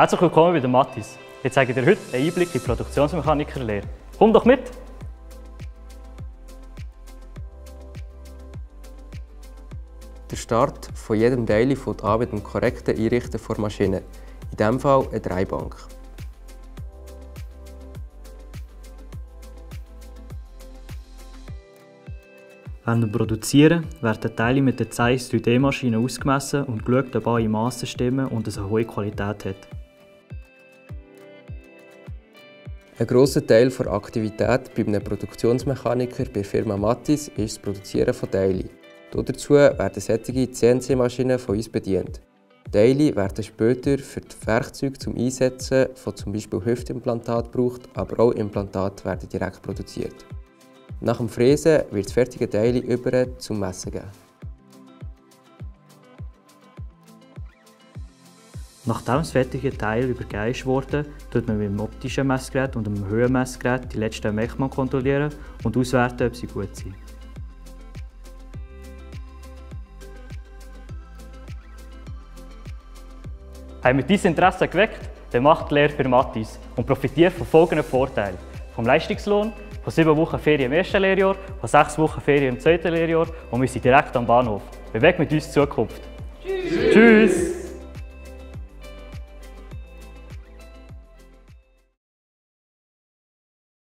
Herzlich willkommen bei der Mathys. Ich zeige dir heute einen Einblick in die Produktionsmechanikerlehre. Komm doch mit! Der Start von jedem Teil fängt an mit dem korrekten Einrichten der Maschine, in diesem Fall eine Dreibank. Während dem Produzieren werden Teile mit der CS3D-Maschine ausgemessen und geschaut, ob alle Massen stimmen und es eine hohe Qualität hat. Ein grosser Teil der Aktivität bei einem Produktionsmechaniker bei der Firma Mathys ist das Produzieren von Teilen. Dazu werden solche CNC-Maschinen von uns bedient. Teile werden später für die Werkzeuge zum Einsetzen von z.B. Hüftimplantaten gebraucht, aber auch Implantate werden direkt produziert. Nach dem Fräsen wird das fertige Teil über zum Messen gegeben. Nachdem das fertige Teil übergeben wurde, tut man mit dem optischen Messgerät und dem Höhenmessgerät die letzten Merkmale kontrollieren und auswerten, ob sie gut sind. Haben wir dein Interesse geweckt? Dann macht die Lehre für Mathys und profitiert von folgenden Vorteilen: vom Leistungslohn, von 7 Wochen Ferien im ersten Lehrjahr, von 6 Wochen Ferien im zweiten Lehrjahr und wir sind direkt am Bahnhof. Bewegt mit uns die Zukunft. Tschüss! Tschüss.